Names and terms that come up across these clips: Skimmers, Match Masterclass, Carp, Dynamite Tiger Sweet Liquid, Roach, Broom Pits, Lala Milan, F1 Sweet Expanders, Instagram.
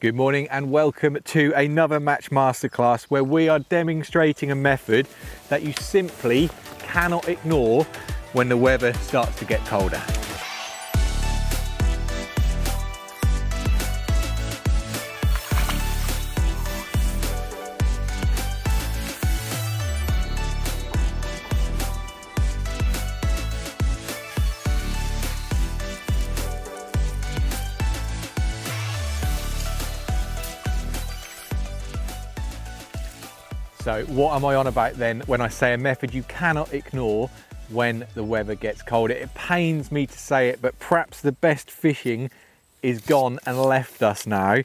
Good morning and welcome to another Match Masterclass where we are demonstrating a method that you simply cannot ignore when the weather starts to get colder. So what am I on about then when I say a method you cannot ignore when the weather gets colder? It pains me to say it, but perhaps the best fishing is gone and left us now.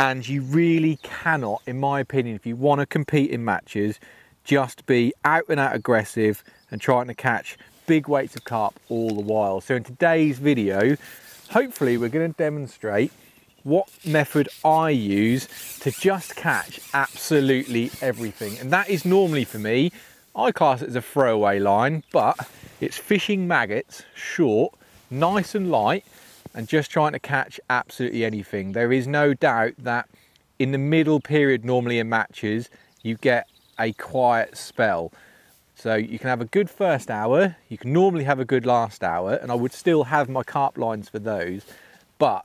And you really cannot, in my opinion, if you want to compete in matches, just be out and out aggressive and trying to catch big weights of carp all the while. So in today's video, hopefully we're going to demonstrate what method I use to just catch absolutely everything. And that is normally, for me, I class it as a throwaway line, but it's fishing maggots short, nice and light, and just trying to catch absolutely anything. There is no doubt that in the middle period, normally in matches, you get a quiet spell. So you can have a good first hour, you can normally have a good last hour, and I would still have my carp lines for those, but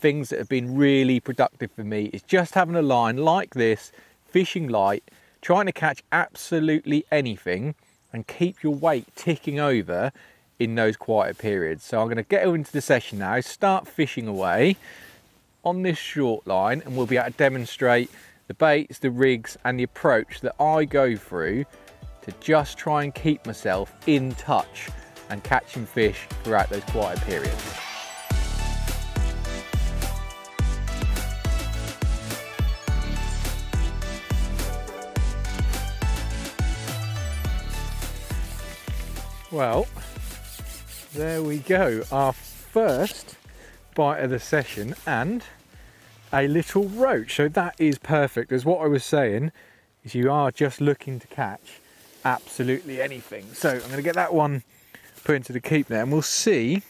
things that have been really productive for me is just having a line like this, fishing light, trying to catch absolutely anything and keep your weight ticking over in those quieter periods. So I'm going to get into the session now, start fishing away on this short line, and we'll be able to demonstrate the baits, the rigs and the approach that I go through to just try and keep myself in touch and catching fish throughout those quieter periods. Well, there we go, our first bite of the session and a little roach. So that is perfect, as what I was saying is you are just looking to catch absolutely anything. So I'm going to get that one put into the keep there and we'll see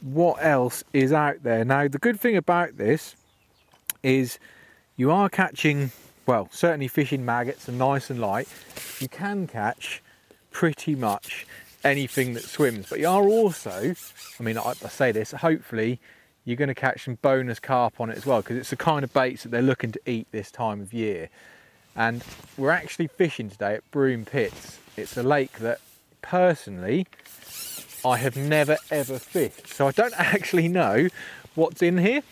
what else is out there. Now, the good thing about this is you are catching, well, certainly fishing maggots and nice and light, you can catch pretty much anything that swims, but you are also, I mean, I say this, hopefully you're going to catch some bonus carp on it as well, because it's the kind of baits that they're looking to eat this time of year. And we're actually fishing today at Broom Pits. It's a lake that personally I have never ever fished, so I don't actually know what's in here,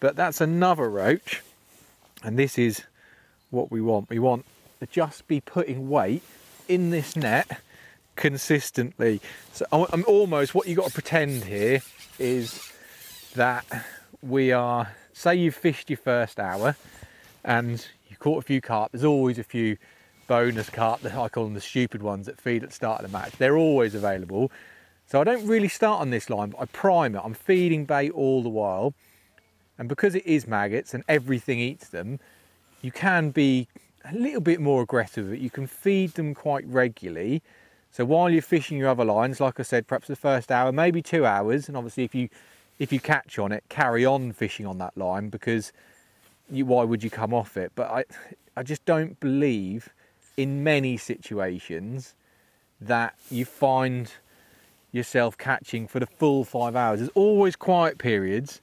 but that's another roach, and this is what we want. We want to just be putting weight in this net consistently. So I'm almost, what you've got to pretend here is that we are, say you've fished your first hour and you caught a few carp. There's always a few bonus carp, that I call them the stupid ones, that feed at the start of the match. They're always available. So I don't really start on this line, but I prime it. I'm feeding bait all the while. And because it is maggots and everything eats them, you can be a little bit more aggressive. You can feed them quite regularly. So while you're fishing your other lines, like I said, perhaps the first hour, maybe 2 hours, and obviously if you catch on it, carry on fishing on that line, because why would you come off it? But I just don't believe in many situations that you find yourself catching for the full 5 hours. There's always quiet periods,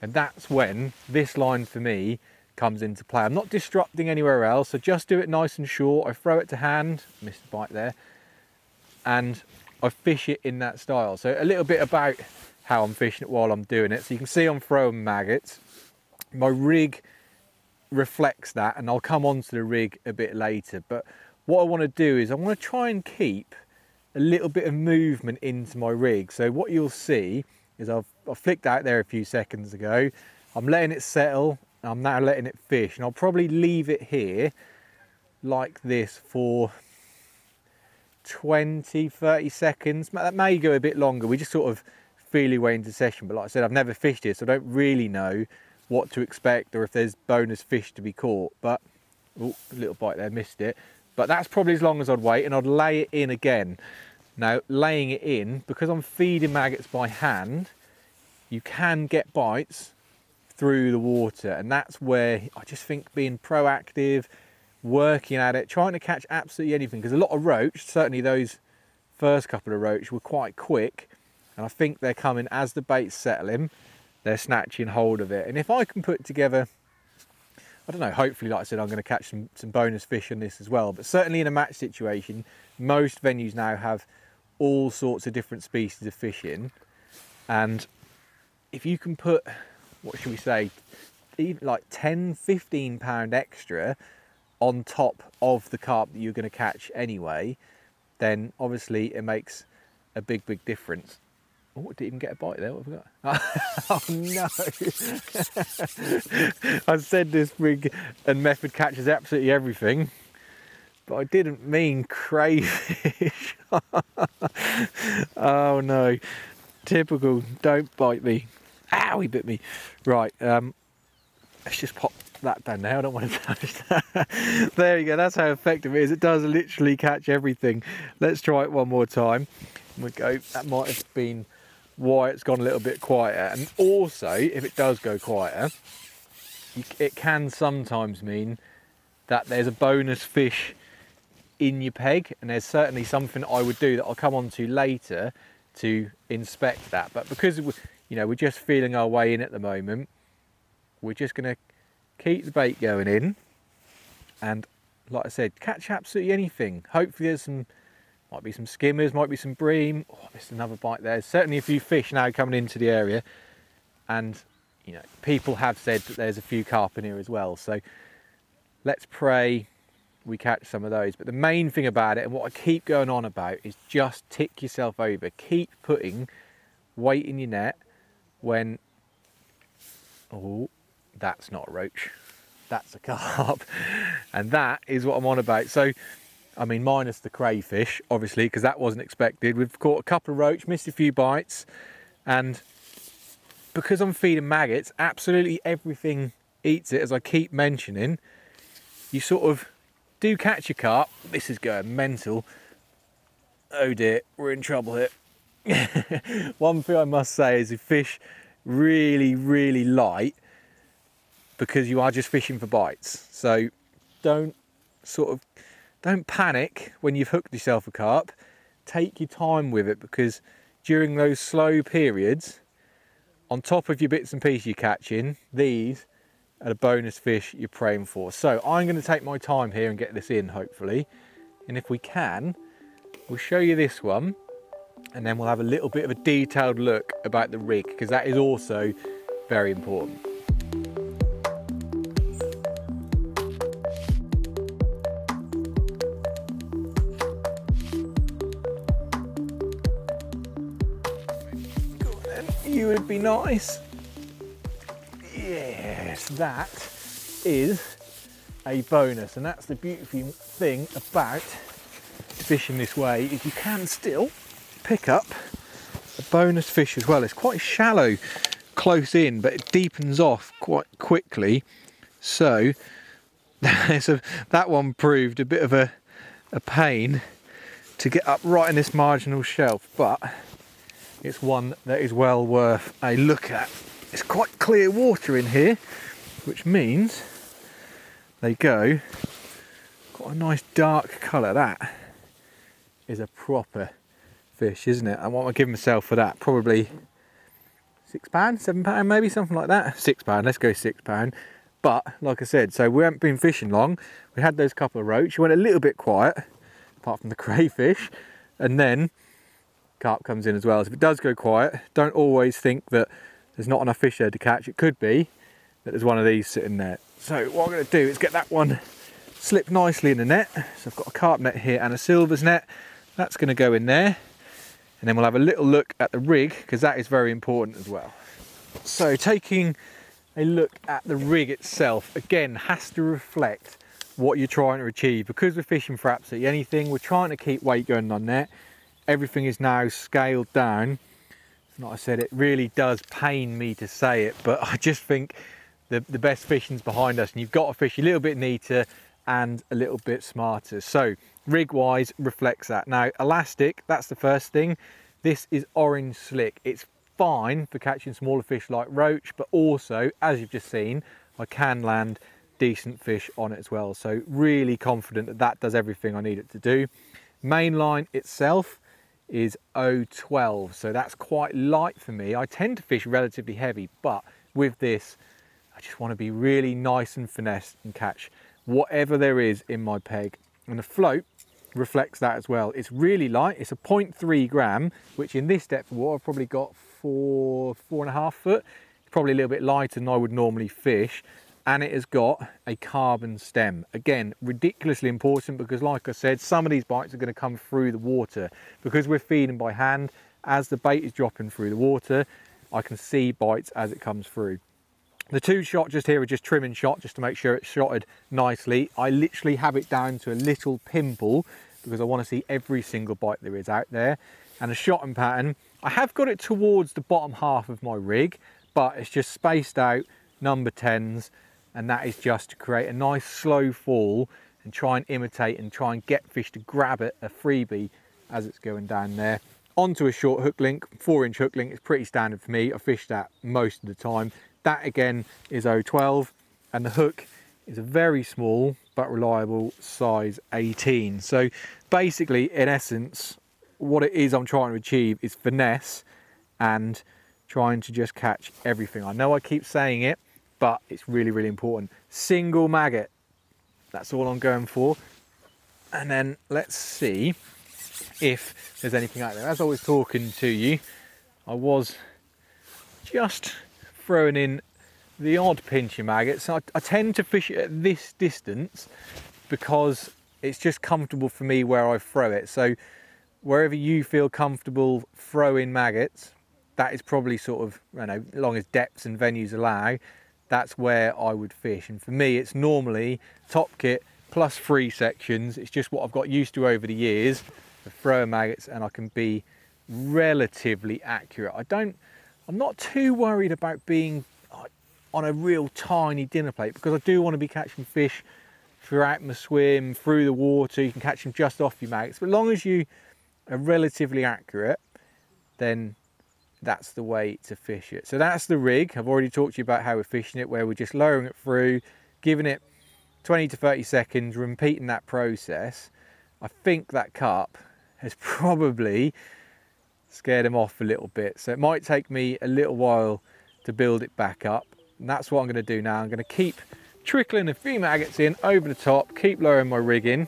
and that's when this line for me comes into play. I'm not disrupting anywhere else, so just do it nice and short. I throw it to hand, missed the bite there, and I fish it in that style. So a little bit about how I'm fishing it while I'm doing it. So you can see I'm throwing maggots. My rig reflects that, and I'll come on to the rig a bit later. But what I want to do is I want to try and keep a little bit of movement into my rig. So what you'll see is I flicked out there a few seconds ago. I'm letting it settle. I'm now letting it fish, and I'll probably leave it here like this for 20-30 seconds. That may go a bit longer. We just sort of feel our way into session, but like I said, I've never fished here, so I don't really know what to expect or if there's bonus fish to be caught. But oh, a little bite there, missed it. But that's probably as long as I'd wait, and I'd lay it in again. Now, laying it in, because I'm feeding maggots by hand, you can get bites through the water. And that's where I just think being proactive, working at it, trying to catch absolutely anything, because a lot of roach, certainly those first couple of roach, were quite quick, and I think they're coming as the bait's settling, they're snatching hold of it. And if I can put together, I don't know, hopefully, like I said, I'm going to catch some bonus fish in this as well. But certainly in a match situation, most venues now have all sorts of different species of fish in. And if you can put, what should we say, even like 10, 15 pound extra on top of the carp that you're going to catch anyway, then obviously it makes a big, big difference. Oh, I didn't even get a bite there, what have we got? Oh no! I said this rig and method catches absolutely everything, but I didn't mean crayfish. Oh no, typical, don't bite me. Ow, he bit me. Right, let's just pop that down now, I don't want to touch that. There you go, that's how effective it is. It does literally catch everything. Let's try it one more time. We go, that might have been why it's gone a little bit quieter. And also, if it does go quieter, it can sometimes mean that there's a bonus fish in your peg, and there's certainly something I would do that I'll come on to later to inspect that. But because you know, we're just feeling our way in at the moment, we're just going to keep the bait going in, and like I said, catch absolutely anything. Hopefully there's some, might be some skimmers, might be some bream. Oh, I missed another bite there. Certainly a few fish now coming into the area, and you know, people have said that there's a few carp in here as well, so let's pray we catch some of those. But the main thing about it, and what I keep going on about, is just tick yourself over. Keep putting weight in your net when, oh, that's not a roach, that's a carp. And that is what I'm on about. So I mean, minus the crayfish, obviously, because that wasn't expected. We've caught a couple of roach, missed a few bites, and because I'm feeding maggots, absolutely everything eats it, as I keep mentioning. You sort of do catch a carp. This is going mental. Oh dear, we're in trouble here. One thing I must say is if fish really, really light, because you are just fishing for bites. So don't panic when you've hooked yourself a carp. Take your time with it, because during those slow periods, on top of your bits and pieces you're catching, these are the bonus fish you're praying for. So I'm going to take my time here and get this in, hopefully. And if we can, we'll show you this one, and then we'll have a little bit of a detailed look about the rig, because that is also very important. You would be nice. Yes, that is a bonus, and that's the beautiful thing about fishing this way, is you can still pick up a bonus fish as well. It's quite shallow close in, but it deepens off quite quickly, so that one proved a bit of a pain to get up right in this marginal shelf, but it's one that is well worth a look at. It's quite clear water in here, which means they go quite a nice dark colour. That is a proper fish, isn't it? And what I give myself for that, probably £6, £7 maybe, something like that. £6, let's go £6. But like I said, so we haven't been fishing long. We had those couple of roach, went a little bit quiet, apart from the crayfish, and then carp comes in as well. So if it does go quiet, don't always think that there's not enough fish there to catch. It could be that there's one of these sitting there. So what I'm going to do is get that one slipped nicely in the net. So I've got a carp net here and a silvers net. That's going to go in there, and then we'll have a little look at the rig, because that is very important as well. So taking a look at the rig itself, again, has to reflect what you're trying to achieve. Because we're fishing for absolutely anything, we're trying to keep weight going on net. Everything is now scaled down. Like I said, it really does pain me to say it, but I just think the best fishing's behind us, and you've got to fish a little bit neater and a little bit smarter. So rig-wise reflects that. Now, elastic, that's the first thing. This is orange slick. It's fine for catching smaller fish like roach, but also, as you've just seen, I can land decent fish on it as well. So really confident that that does everything I need it to do. Main line itself is 012, so that's quite light for me. I tend to fish relatively heavy, but with this, I just want to be really nice and finessed and catch whatever there is in my peg. And the float reflects that as well. It's really light. It's a 0.3 gram, which in this depth of water, I've probably got four and a half foot. It's probably a little bit lighter than I would normally fish. And it has got a carbon stem. Again, ridiculously important because, like I said, some of these bites are going to come through the water. Because we're feeding by hand, as the bait is dropping through the water, I can see bites as it comes through. The two shot just here are just trimming shot, just to make sure it's shotted nicely. I literally have it down to a little pimple because I want to see every single bite there is out there. And the shotting pattern, I have got it towards the bottom half of my rig, but it's just spaced out number 10s. And that is just to create a nice slow fall and try and imitate and try and get fish to grab it, a freebie, as it's going down there. Onto a short hook link, 4-inch hook link. It's pretty standard for me. I fish that most of the time. That again is 012, and the hook is a very small but reliable size 18. So basically, in essence, what it is I'm trying to achieve is finesse and trying to just catch everything. I know I keep saying it, but it's really, really important. Single maggot, that's all I'm going for. And then let's see if there's anything out there. As I was talking to you, I was just throwing in the odd pinch of maggots. I tend to fish it at this distance because it's just comfortable for me where I throw it. So wherever you feel comfortable throwing maggots, that is probably sort of, I don't know, as long as depths and venues allow, that's where I would fish. And for me, it's normally top kit plus 3 sections. It's just what I've got used to over the years of throwing maggots, and I can be relatively accurate. I'm not too worried about being on a real tiny dinner plate because I do want to be catching fish throughout my swim, through the water. You can catch them just off your maggots. But as long as you are relatively accurate, then that's the way to fish it. So that's the rig. I've already talked to you about how we're fishing it, where we're just lowering it through, giving it 20 to 30 seconds, repeating that process. I think that carp has probably scared him off a little bit, so it might take me a little while to build it back up, and that's what I'm going to do now. I'm going to keep trickling a few maggots in over the top, keep lowering my rig in.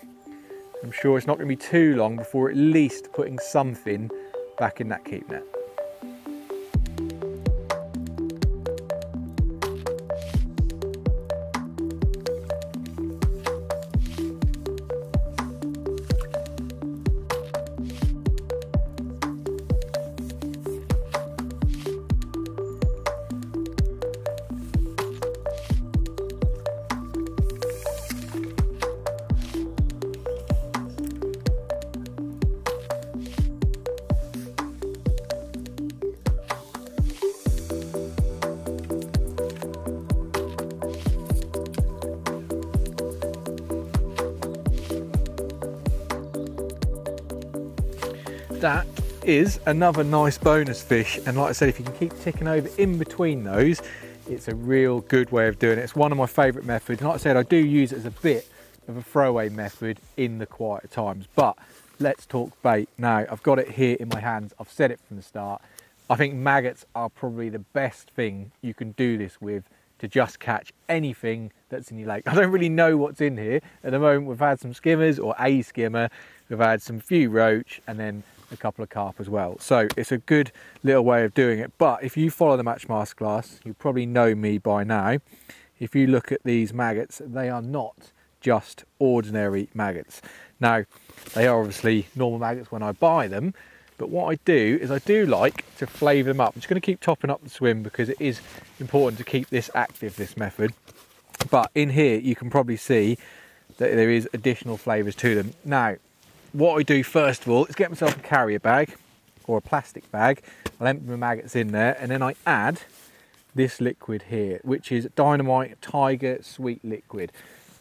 I'm sure it's not going to be too long before at least putting something back in that keep net. That is another nice bonus fish, and like I said, if you can keep ticking over in between those, it's a real good way of doing it. It's one of my favourite methods, and like I said, I do use it as a bit of a throwaway method in the quieter times. But let's talk bait now. I've got it here in my hands. I've said it from the start, I think maggots are probably the best thing you can do this with to just catch anything that's in your lake. I don't really know what's in here at the moment. We've had some skimmers, or a skimmer, we've had some few roach, and then a couple of carp as well. So it's a good little way of doing it. But if you follow the Match Masterclass, you probably know me by now. If you look at these maggots, they are not just ordinary maggots. Now, they are obviously normal maggots when I buy them, but what I do is I do like to flavour them up. I'm just going to keep topping up the swim because it is important to keep this active, this method. But in here, you can probably see that there is additional flavours to them. Now, what I do first of all is get myself a carrier bag or a plastic bag. I'll empty my maggots in there, and then I add this liquid here, which is Dynamite Tiger Sweet Liquid.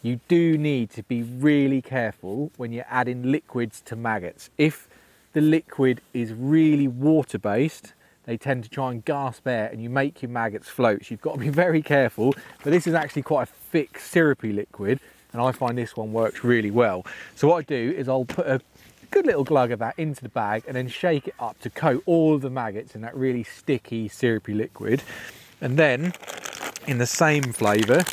You do need to be really careful when you're adding liquids to maggots. If the liquid is really water-based, they tend to try and gasp air and you make your maggots float. So you've got to be very careful. But this is actually quite a thick, syrupy liquid, and I find this one works really well. So what I do is I'll put a good little glug of that into the bag and then shake it up to coat all of the maggots in that really sticky, syrupy liquid. And then in the same flavour,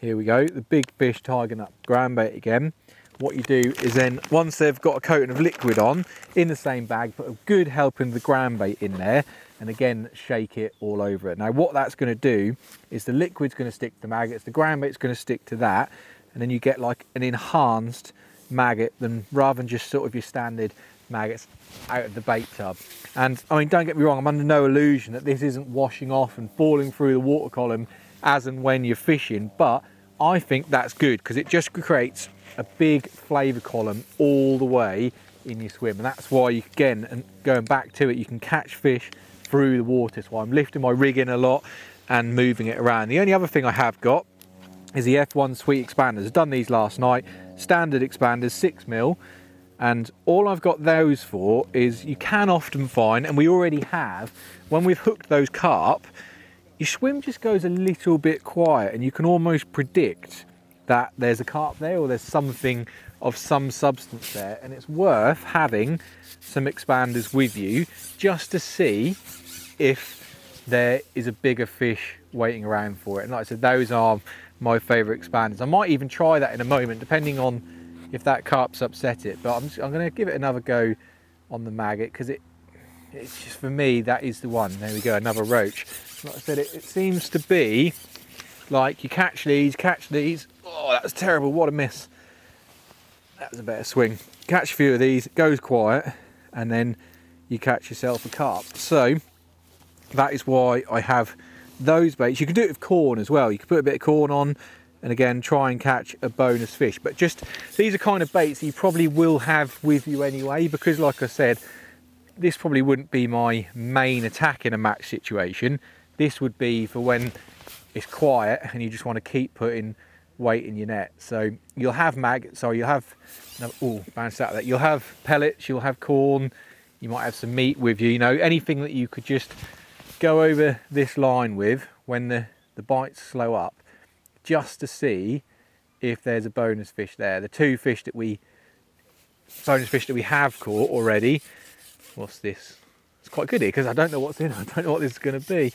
here we go, the Big Fish Tiger Nut Ground Bait again. What you do is then, once they've got a coating of liquid on, in the same bag, put a good helping of the ground bait in there, and again, shake it all over it. Now, what that's gonna do is the liquid's gonna stick to the maggots, the ground bait's gonna stick to that, and then you get like an enhanced maggot, then rather than just sort of your standard maggots out of the bait tub. And I mean, don't get me wrong, I'm under no illusion that this isn't washing off and falling through the water column as and when you're fishing, but I think that's good because it just creates a big flavour column all the way in your swim. And that's why, you, again, and going back to it, you can catch fish through the water. So I'm lifting my rig in a lot and moving it around. The only other thing I have got is the F1 Sweet Expanders. I've done these last night, standard expanders, 6mm. And all I've got those for is you can often find, and we already have, when we've hooked those carp, your swim just goes a little bit quiet and you can almost predict that there's a carp there or there's something of some substance there, and it's worth having some expanders with you just to see if there is a bigger fish waiting around for it. And like I said, those are my favourite expanders. I might even try that in a moment depending on if that carp's upset it, but I'm going to give it another go on the maggot because it's just, for me, that is the one. There we go, another roach. Like I said, it seems to be like you catch these. Oh, that's terrible, what a miss. That was a better swing. Catch a few of these, it goes quiet, and then you catch yourself a carp. So that is why I have those baits. You can do it with corn as well. You can put a bit of corn on and again, try and catch a bonus fish. But just, these are kind of baits that you probably will have with you anyway, because like I said, this probably wouldn't be my main attack in a match situation. This would be for when it's quiet and you just want to keep putting weight in your net. So you'll have you'll have pellets, you'll have corn, you might have some meat with you, you know, anything that you could just go over this line with when the bites slow up, just to see if there's a bonus fish there. The two fish that we have caught already. What's this? It's quite good here because I don't know what's in it. I don't know what this is going to be.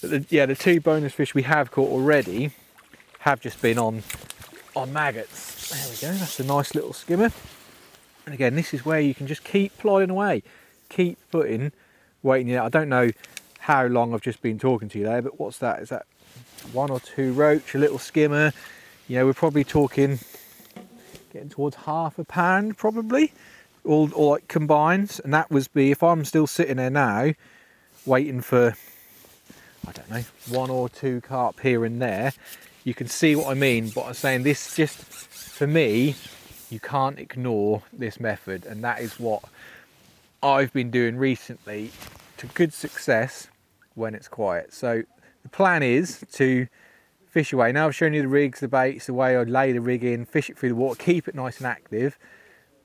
But the two bonus fish we have caught already have just been on maggots. There we go. That's a nice little skimmer. And again, this is where you can just keep plodding away, keep putting weight in your net. I don't know how long I've just been talking to you there, but what's that? Is that one or two roach, a little skimmer? You know, we're probably talking getting towards half a pound probably. All like combines, and that would be, if I'm still sitting there now waiting for, I don't know, one or two carp here and there, you can see what I mean. But I'm saying this, just for me, you can't ignore this method, and that is what I've been doing recently to good success when it's quiet. So the plan is to fish away. Now I've shown you the rigs, the baits, the way I lay the rig in, fish it through the water, keep it nice and active.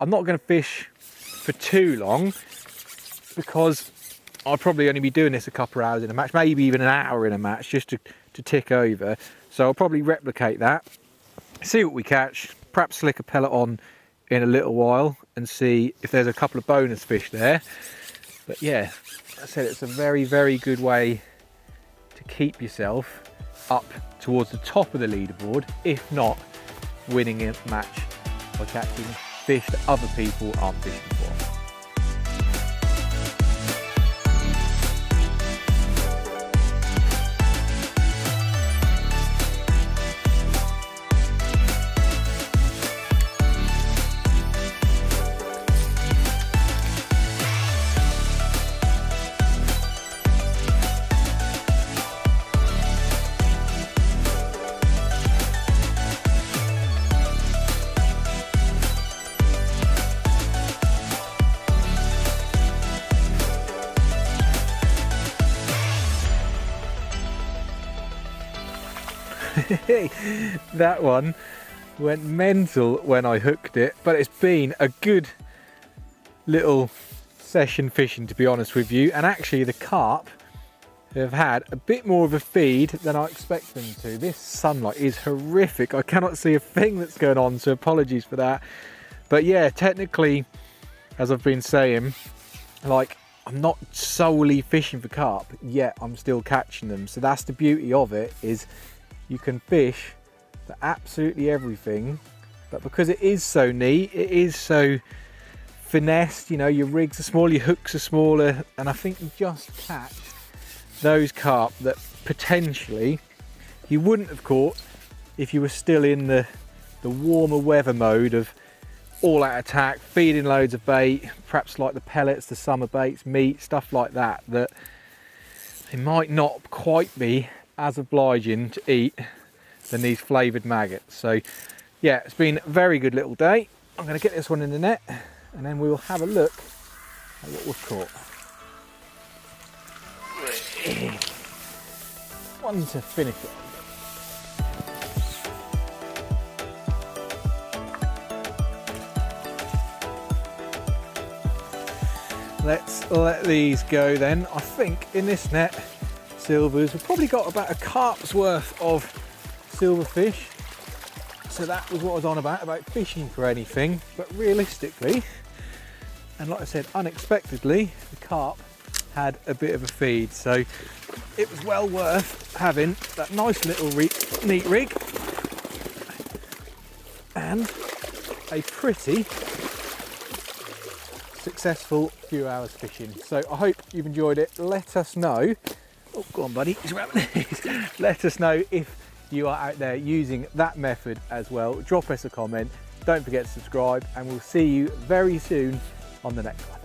I'm not going to fish for too long because I'll probably only be doing this a couple of hours in a match, maybe even an hour in a match, just to tick over. So I'll probably replicate that, see what we catch, perhaps slick a pellet on in a little while and see if there's a couple of bonus fish there. But yeah, like I said, it's a very, very good way to keep yourself up towards the top of the leaderboard, if not winning a match by catching fish that other people aren't fishing for. That one went mental when I hooked it, but it's been a good little session fishing, to be honest with you, and actually the carp have had a bit more of a feed than I expect them to. This sunlight is horrific. I cannot see a thing that's going on, so apologies for that. But yeah, technically, as I've been saying, like, I'm not solely fishing for carp, yet I'm still catching them. So that's the beauty of it, is you can fish for absolutely everything, but because it is so neat, it is so finessed, you know, your rigs are smaller, your hooks are smaller, and I think you just catch those carp that potentially you wouldn't have caught if you were still in the warmer weather mode of all out attack, feeding loads of bait, perhaps like the pellets, the summer baits, meat, stuff like that, that they might not quite be as obliging to eat than these flavoured maggots. So yeah, it's been a very good little day. I'm going to get this one in the net and then we will have a look at what we've caught. 1 to finish it. Let's let these go then. I think in this net, silvers, we've probably got about a carp's worth of silverfish. So that was what I was on about fishing for anything. But realistically, and like I said, unexpectedly, the carp had a bit of a feed. So it was well worth having that nice little neat rig and a pretty successful few hours fishing. So I hope you've enjoyed it. Let us know. Oh, go on, buddy. Let us know if you are out there using that method as well. Drop us a comment. Don't forget to subscribe, and we'll see you very soon on the next one.